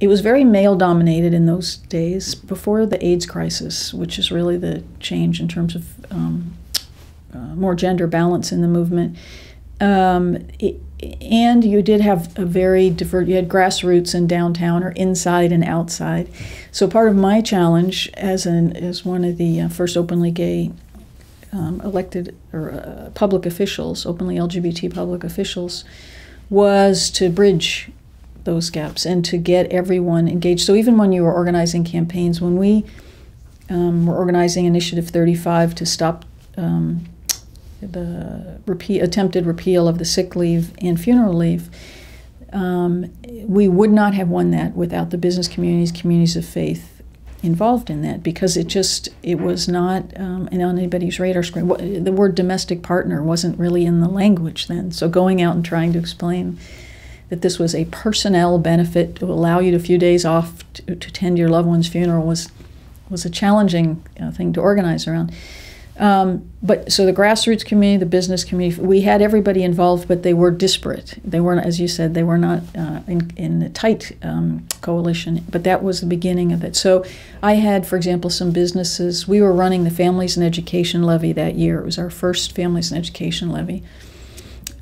It was very male-dominated in those days before the AIDS crisis, which is really the change in terms of more gender balance in the movement. And you did have a very diverse, you had grassroots and downtown, or inside and outside. So part of my challenge as one of the first openly gay elected or public officials, openly LGBT public officials, was to bridge those gaps and to get everyone engaged. So even when you were organizing campaigns, when we were organizing Initiative 35 to stop the attempted repeal of the sick leave and funeral leave, we would not have won that without the business communities, communities of faith involved in that, because it was not on anybody's radar screen. The word domestic partner wasn't really in the language then, so going out and trying to explain that this was a personnel benefit to allow you a few days off to attend your loved one's funeral was a challenging thing to organize around. But so the grassroots community, the business community, we had everybody involved, but they were disparate. They weren't, as you said, they were not in a tight coalition, but that was the beginning of it. So I had, for example, some businesses. We were running the Families and Education Levy that year. It was our first Families and Education Levy.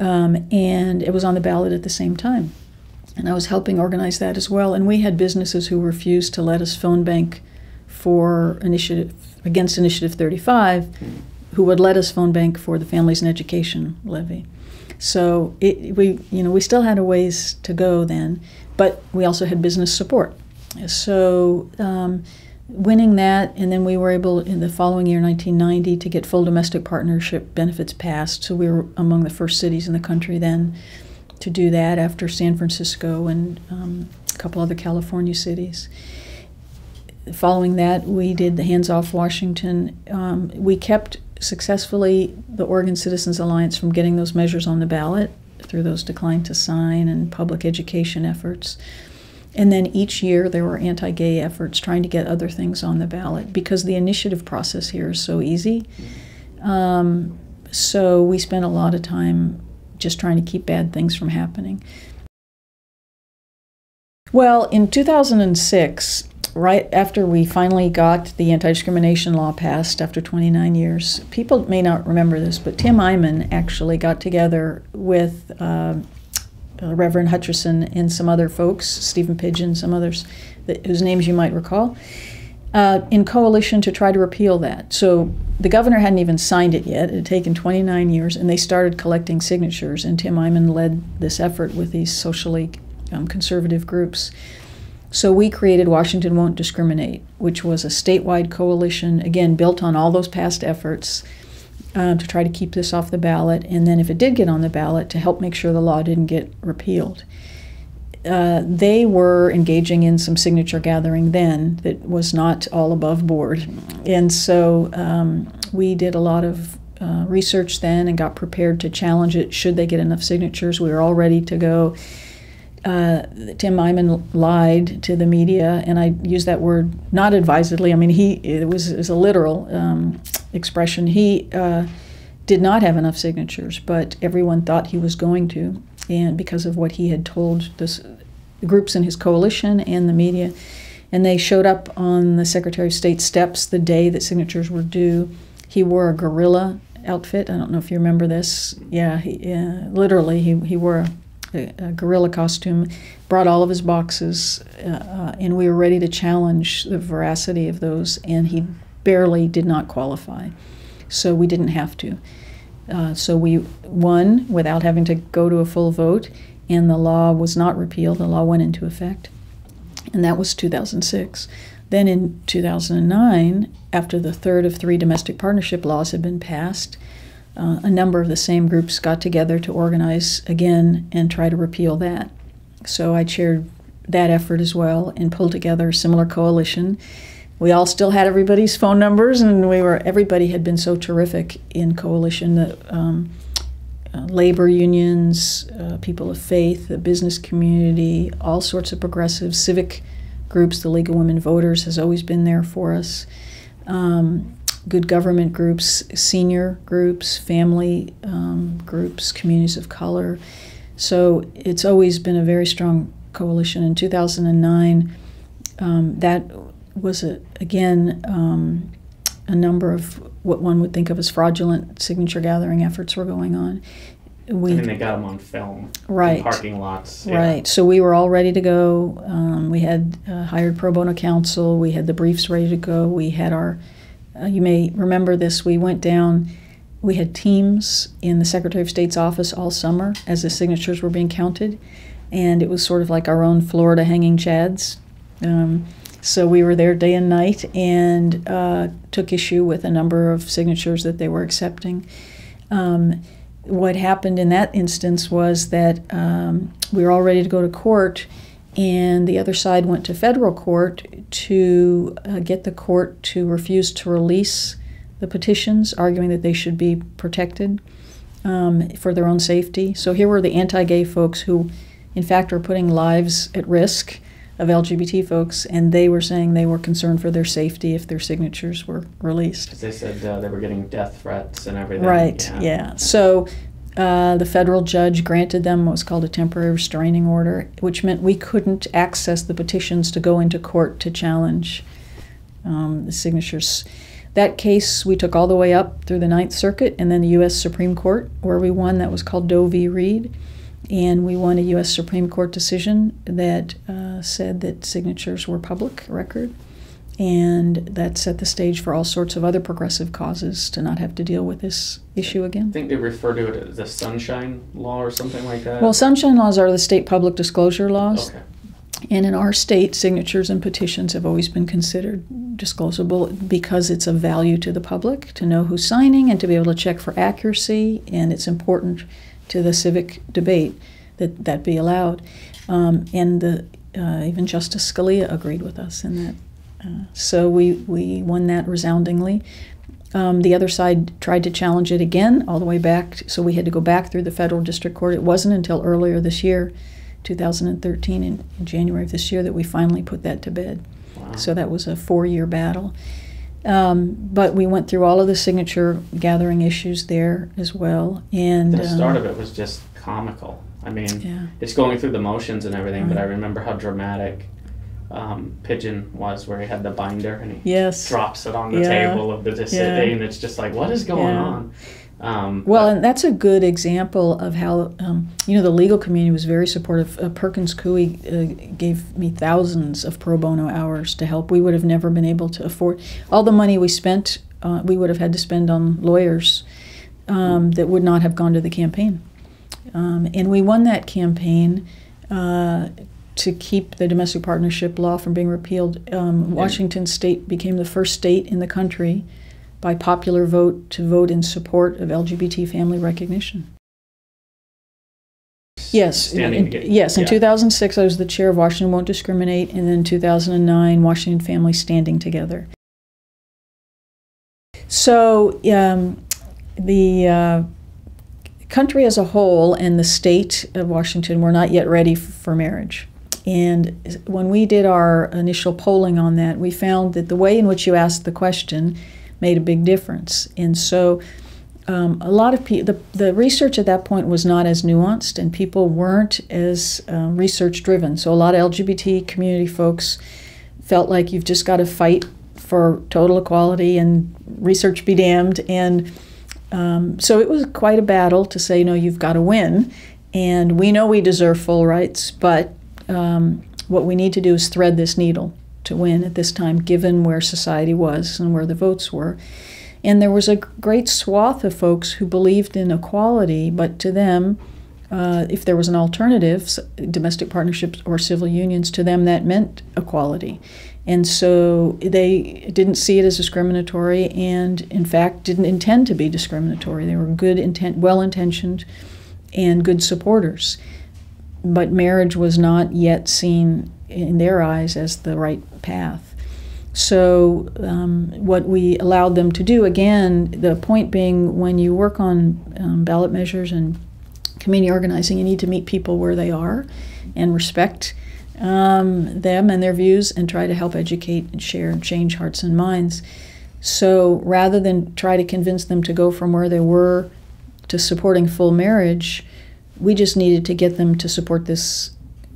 And it was on the ballot at the same time. And I was helping organize that as well. And we had businesses who refused to let us phone bank for initiative against Initiative 35, who would let us phone bank for the Families and Education Levy. So we still had a ways to go then, but we also had business support. So winning that, and then we were able in the following year, 1990, to get full domestic partnership benefits passed. So we were among the first cities in the country then to do that, after San Francisco and a couple other California cities. Following that, we did the Hands Off Washington. We kept successfully the Oregon Citizens Alliance from getting those measures on the ballot through those decline to sign and public education efforts. And then each year there were anti-gay efforts trying to get other things on the ballot, because the initiative process here is so easy. So we spent a lot of time just trying to keep bad things from happening. Well, in 2006, right after we finally got the anti-discrimination law passed after 29 years, people may not remember this, but Tim Eyman actually got together with Reverend Hutcherson and some other folks, Stephen Pigeon, some others whose names you might recall, in coalition to try to repeal that. So the governor hadn't even signed it yet. It had taken 29 years, and they started collecting signatures, and Tim Eyman led this effort with these socially conservative groups. So we created Washington Won't Discriminate, which was a statewide coalition, again, built on all those past efforts to try to keep this off the ballot, and then if it did get on the ballot, to help make sure the law didn't get repealed. They were engaging in some signature gathering then that was not all above board. And so we did a lot of research then and got prepared to challenge it should they get enough signatures. We were all ready to go. Tim Eyman lied to the media, and I use that word not advisedly. I mean, it was a literal expression. He did not have enough signatures, but everyone thought he was going to, and because of what he had told the groups in his coalition and the media. And they showed up on the Secretary of State's steps the day that signatures were due. He wore a gorilla outfit. I don't know if you remember this. Yeah, literally, he wore a gorilla costume, brought all of his boxes, and we were ready to challenge the veracity of those, and he barely did not qualify. So we didn't have to. So we won without having to go to a full vote, and the law was not repealed. The law went into effect, and that was 2006. Then in 2009, after the third of three domestic partnership laws had been passed, a number of the same groups got together to organize again and try to repeal that. So I chaired that effort as well and pulled together a similar coalition. We all still had everybody's phone numbers, and everybody had been so terrific in coalition. The labor unions, people of faith, the business community, all sorts of progressive civic groups. The League of Women Voters has always been there for us. Good government groups, senior groups, family groups, communities of color. So it's always been a very strong coalition in 2009, that was, a number of what one would think of as fraudulent signature gathering efforts were going on. I mean, they got them on film, right? In parking lots, yeah. Right. So we were all ready to go. We had hired pro bono counsel. We had the briefs ready to go. We had our, you may remember this. We went down. We had teams in the Secretary of State's office all summer as the signatures were being counted, and it was sort of like our own Florida hanging chads. So we were there day and night and took issue with a number of signatures that they were accepting. What happened in that instance was that we were all ready to go to court, and the other side went to federal court to get the court to refuse to release the petitions, arguing that they should be protected for their own safety. So here were the anti-gay folks who, in fact, are putting lives at risk of LGBT folks, and they were saying they were concerned for their safety if their signatures were released. Because they said they were getting death threats and everything. Right, yeah. So the federal judge granted them what was called a temporary restraining order, which meant we couldn't access the petitions to go into court to challenge the signatures. That case we took all the way up through the Ninth Circuit and then the U.S. Supreme Court, where we won. That was called Doe v. Reed. And we won a U.S. Supreme Court decision that said that signatures were public record, and that set the stage for all sorts of other progressive causes to not have to deal with this issue again. I think they refer to it as the Sunshine Law or something like that. Well, Sunshine Laws are the state public disclosure laws. Okay. And in our state, signatures and petitions have always been considered disclosable because it's of value to the public to know who's signing and to be able to check for accuracy, and it's important to the civic debate that that be allowed. And even Justice Scalia agreed with us in that. So we won that resoundingly. The other side tried to challenge it again all the way back, so we had to go back through the federal district court. It wasn't until earlier this year, 2013, in January of this year, that we finally put that to bed. Wow. So that was a four-year battle. But we went through all of the signature gathering issues there as well. And the start of it was just comical. I mean, yeah. It's going through the motions and everything, right. But I remember how dramatic Pigeon was, where he had the binder and he yes. drops it on the yeah. table of the city, yeah. and it's just like, what is going yeah. on? Well, and that's a good example of how, you know, the legal community was very supportive. Perkins Coie gave me thousands of pro bono hours to help. We would have never been able to afford all the money we spent, we would have had to spend on lawyers that would not have gone to the campaign. And we won that campaign to keep the domestic partnership law from being repealed. Washington State became the first state in the country by popular vote to vote in support of LGBT family recognition. Yes, in 2006 I was the chair of Washington Won't Discriminate, and then in 2009 Washington Families Standing Together. So the country as a whole and the state of Washington were not yet ready for marriage. And when we did our initial polling on that, we found that the way in which you asked the question made a big difference. And so a lot of people, the research at that point was not as nuanced, and people weren't as research driven. So a lot of LGBT community folks felt like you've just got to fight for total equality and research be damned. And so it was quite a battle to say, no, you've got to win. And we know we deserve full rights, but what we need to do is thread this needle to win at this time, given where society was and where the votes were. And there was a great swath of folks who believed in equality, but to them, if there was an alternative, domestic partnerships or civil unions, to them that meant equality. And so they didn't see it as discriminatory, and in fact didn't intend to be discriminatory. They were good intent, well-intentioned, and good supporters. But marriage was not yet seen in their eyes as the right path. So what we allowed them to do, again, the point being, when you work on ballot measures and community organizing, you need to meet people where they are and respect them and their views, and try to help educate and share and change hearts and minds. So rather than try to convince them to go from where they were to supporting full marriage, we just needed to get them to support this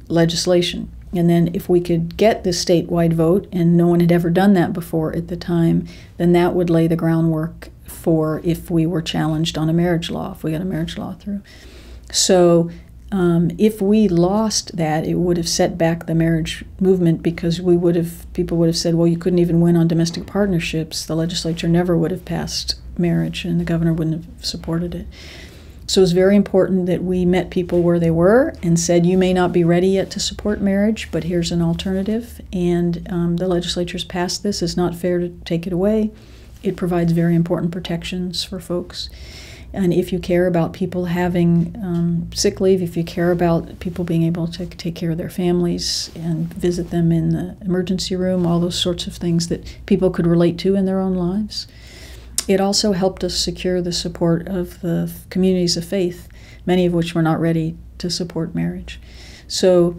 legislation. And then if we could get this statewide vote, and no one had ever done that before at the time, then that would lay the groundwork for if we were challenged on a marriage law, if we got a marriage law through. So if we lost that, it would have set back the marriage movement, because we would have, people would have said, well, you couldn't even win on domestic partnerships. The legislature never would have passed marriage, and the governor wouldn't have supported it. So it was very important that we met people where they were and said, you may not be ready yet to support marriage, but here's an alternative. And the legislature's passed this. It's not fair to take it away. It provides very important protections for folks. And if you care about people having sick leave, if you care about people being able to take care of their families and visit them in the emergency room, all those sorts of things that people could relate to in their own lives. It also helped us secure the support of the communities of faith, many of which were not ready to support marriage. So,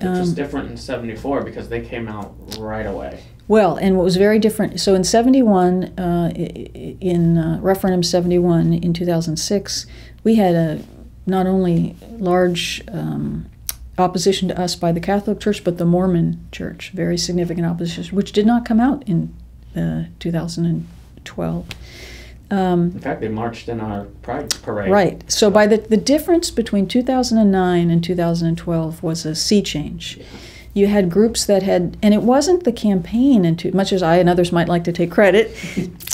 which is different in 74 because they came out right away. Well, and what was very different, so in 71, in Referendum 71 in 2006, we had a not only large opposition to us by the Catholic Church, but the Mormon Church, very significant opposition, which did not come out in 2012. In fact, they marched in our Pride Parade. Right. So by the difference between 2009 and 2012 was a sea change. Yeah. You had groups that had, and it wasn't the campaign, and much as I and others might like to take credit,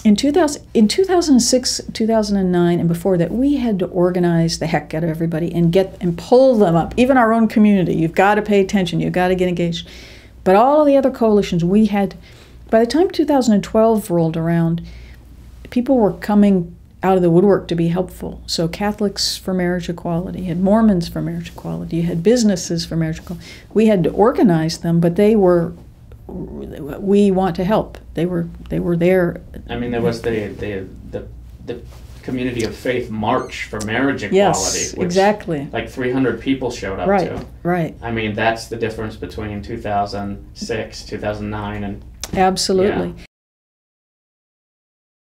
in 2006, 2009, and before that, we had to organize the heck out of everybody and get and pull them up, even our own community. You've got to pay attention. You've got to get engaged. But all of the other coalitions we had, by the time 2012 rolled around, people were coming out of the woodwork to be helpful. So Catholics for Marriage Equality, you had Mormons for Marriage Equality, you had businesses for marriage equality. We had to organize them, but they were, we want to help. They were there. I mean, there was the Community of Faith March for Marriage Equality. Yes, which, exactly. Like 300 people showed up to. Right, right. I mean, that's the difference between 2006, 2009, and... Absolutely. Yeah.